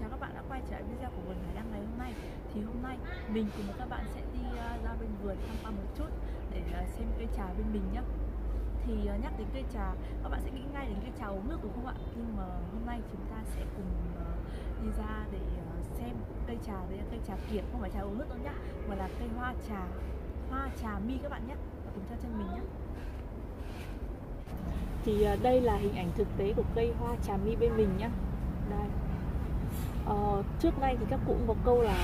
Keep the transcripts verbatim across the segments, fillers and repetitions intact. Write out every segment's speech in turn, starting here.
Chào các bạn đã quay trở lại video của Vườn Hải Đăng ngày hôm nay. Thì hôm nay mình cùng các bạn sẽ đi uh, ra bên vườn tham quan một chút để uh, xem cây trà bên mình nhé. Thì uh, nhắc đến cây trà, các bạn sẽ nghĩ ngay đến cây trà uống nước đúng không ạ? Nhưng mà hôm nay chúng ta sẽ cùng uh, đi ra để uh, xem cây trà. Đây là cây trà kiểng, không phải trà uống nước đâu nhá, mà là cây hoa trà, hoa trà mi các bạn nhé. Và cùng theo chân mình nhé. Thì uh, đây là hình ảnh thực tế của cây hoa trà mi bên mình nhé. Đây. Ờ, trước nay thì các cụ cũng có câu là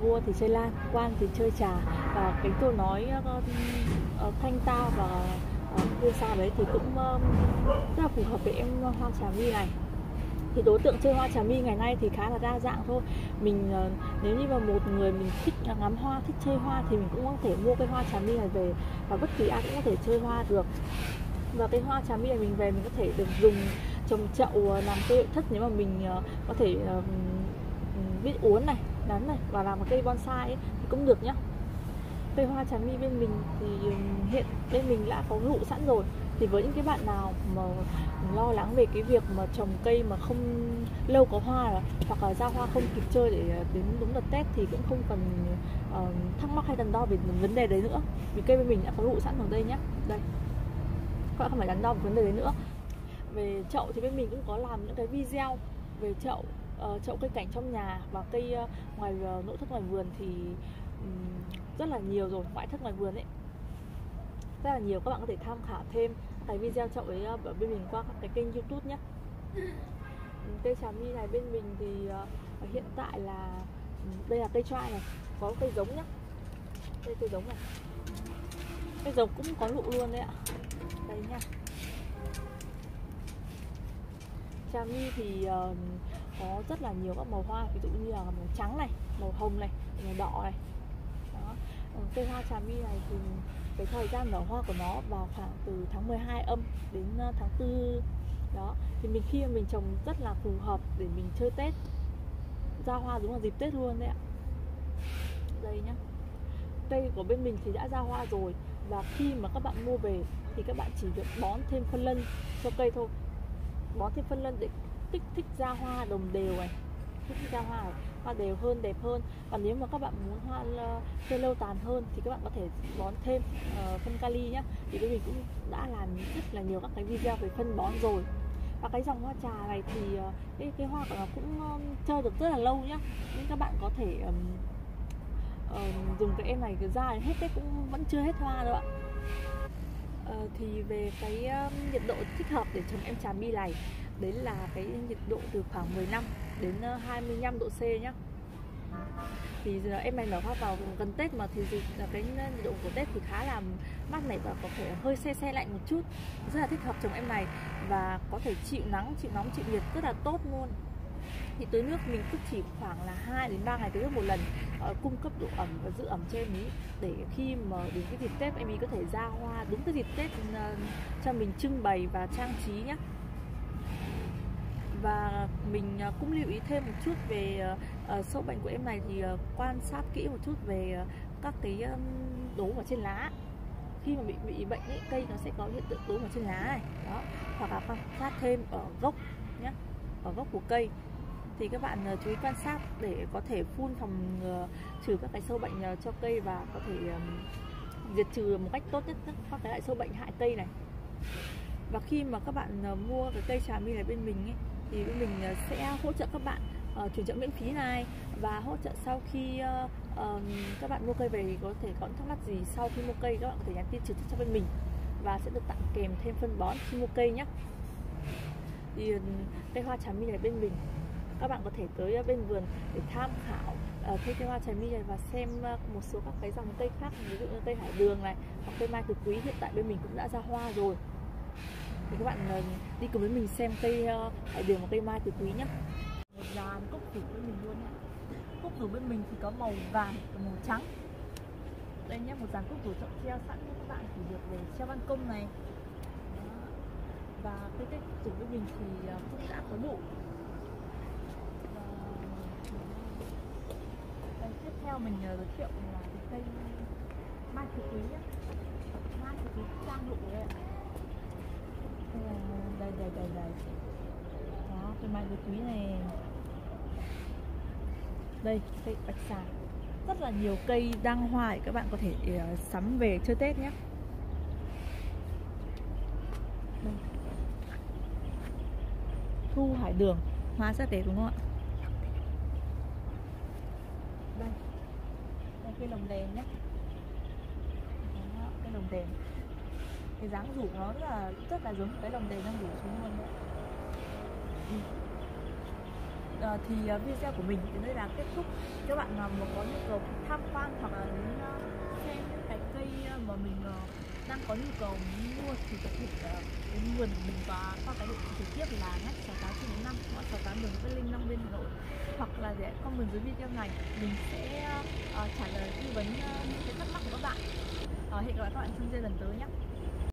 vua thì chơi lan, quan thì chơi trà, và cái câu nói uh, thanh tao và vua uh, sao đấy thì cũng uh, rất là phù hợp với em hoa trà mi này. Thì đối tượng chơi hoa trà mi ngày nay thì khá là đa dạng thôi. Mình uh, nếu như mà một người mình thích ngắm hoa, thích chơi hoa thì mình cũng có thể mua cái hoa trà mi này về, và bất kỳ ai cũng có thể chơi hoa được. Và cái hoa trà mi này mình về mình có thể được dùng trồng chậu làm cây nội thất, nếu mà mình uh, có thể uh, biết uốn này, đắn này và làm một cây bonsai ấy, thì cũng được nhá. Cây hoa trà mi bên mình thì hiện bên mình đã có nụ sẵn rồi. Thì với những cái bạn nào mà lo lắng về cái việc mà trồng cây mà không lâu có hoa hoặc là ra hoa không kịp chơi để đến đúng đợt Tết thì cũng không cần uh, thắc mắc hay đắn đo về vấn đề đấy nữa, vì cây bên mình đã có nụ sẵn ở đây nhá. Đây, các bạn không phải đắn đo về vấn đề đấy nữa. Về chậu thì bên mình cũng có làm những cái video về chậu, uh, chậu cây cảnh trong nhà và cây uh, ngoài uh, nội thất ngoài vườn thì um, rất là nhiều rồi, ngoại thất ngoài vườn ấy rất là nhiều. Các bạn có thể tham khảo thêm cái video chậu ấy ở uh, bên mình qua các cái kênh YouTube nhé. Cây trà mi này bên mình thì uh, hiện tại là đây là cây trai này, có cây giống nhá. Đây cây giống này, cây giống cũng có nụ luôn đấy ạ. Đây nha. Trà mi thì uh, có rất là nhiều các màu hoa, ví dụ như là màu trắng này, màu hồng này, màu đỏ này. Đó. Cây hoa trà mi này thì cái thời gian nở hoa của nó vào khoảng từ tháng mười hai âm đến tháng tư. Đó, thì mình khi mà mình trồng rất là phù hợp để mình chơi Tết, ra hoa đúng là dịp Tết luôn đấy ạ. Đây nhá. Cây của bên mình thì đã ra hoa rồi, và khi mà các bạn mua về thì các bạn chỉ được bón thêm phân lân cho cây thôi. Bón thêm phân lân để kích thích ra hoa đồng đều này, kích thích ra hoa này, hoa đều hơn, đẹp hơn. Và nếu mà các bạn muốn hoa cây lâu tàn hơn thì các bạn có thể bón thêm uh, phân kali nhá. Thì bên mình cũng đã làm rất là nhiều các cái video về phân bón rồi. Và cái dòng hoa trà này thì uh, cái, cái hoa của nó cũng uh, chơi được rất là lâu nhá. Nhưng các bạn có thể um, uh, dùng cái em này ra đến hết Tết cũng vẫn chưa hết hoa đâu ạ. Uh, thì về cái uh, nhiệt độ thích hợp để trồng em trà mi này, đấy là cái nhiệt độ từ khoảng mười lăm đến uh, hai mươi lăm độ C nhá. Thì uh, em này nở hoa vào gần Tết mà, thì là cái nhiệt độ của Tết thì khá là mát mẻ và có thể hơi se se lạnh một chút, rất là thích hợp trồng em này, và có thể chịu nắng, chịu nóng, chịu nhiệt rất là tốt luôn. Thì tưới nước mình cứ chỉ khoảng là hai đến ba ngày tưới nước một lần, uh, cung cấp độ ẩm và giữ ẩm cho em ý, để khi mà đến cái dịp Tết em ý có thể ra hoa đúng cái dịp Tết uh, cho mình trưng bày và trang trí nhé. Và mình uh, cũng lưu ý thêm một chút về uh, sâu bệnh của em này, thì uh, quan sát kỹ một chút về uh, các cái um, đốm ở trên lá. Khi mà bị bị bệnh ấy, cây nó sẽ có hiện tượng đốm ở trên lá này đó, hoặc là quan sát thêm ở gốc nhé, ở gốc của cây. Thì các bạn chú ý quan sát để có thể phun phòng uh, trừ các cái sâu bệnh uh, cho cây, và có thể um, diệt trừ một cách tốt nhất các cái loại sâu bệnh hại cây này. Và khi mà các bạn uh, mua cái cây trà mi này bên mình ấy, thì bên mình uh, sẽ hỗ trợ các bạn uh, chuyển chợ miễn phí này, và hỗ trợ sau khi uh, uh, các bạn mua cây về có thể có những thắc mắc gì sau khi mua cây, các bạn có thể nhắn tin trực tiếp cho bên mình và sẽ được tặng kèm thêm phân bón khi mua cây nhé. Thì cây hoa trà mi này bên mình, các bạn có thể tới bên vườn để tham khảo uh, cây hoa trà mi này và xem uh, một số các cái dòng cây khác, ví dụ như cây hải đường này hoặc cây mai tứ quý hiện tại bên mình cũng đã ra hoa rồi. Thì các bạn uh, đi cùng với mình xem cây uh, hải đường và cây mai tứ quý nhé. Một dàn cúc hưởng bên mình luôn ạ. Cúc hưởng bên mình thì có màu vàng và màu trắng. Đây nhé, một dàn cúc hưởng chậu treo sẵn cho các bạn thì được để treo ban công này. Và cây cây hưởng bên mình thì uh, cũng đã có nụ. Theo mình giới thiệu là cây mai tứ quý nhé, mai tứ quý trang nụ đấy ạ. Đây đây đây đây, đó cây mai tứ quý này, Đây, cây bạch xà. Rất là nhiều cây đang hoa, các bạn có thể uh, sắm về chơi Tết nhé. Đây. Thu hải đường, hoa rất đẹp đúng không ạ? Đây, đây cây lồng đèn nhé. Đó, cái lồng đèn, cái dáng rủ nó rất là, rất là giống cái lồng đèn đang rủ xuống luôn đấy. À, thì video của mình đến đây là kết thúc. Các bạn mà có nhu cầu tham quan hoặc là đến xem những cái cây mà mình đang có nhu cầu mua thì có thể đến vườn mình và qua cái địa chỉ trực tiếp là ngách sáu tám trên bốn năm hoặc sáu tám đường Võ Văn Linh, Long Biên, Hà Nội, hoặc là để comment dưới video này mình sẽ uh, trả lời tư vấn uh, những cái thắc mắc của các bạn. Uh, hẹn gặp lại các bạn trong video lần tới nhé.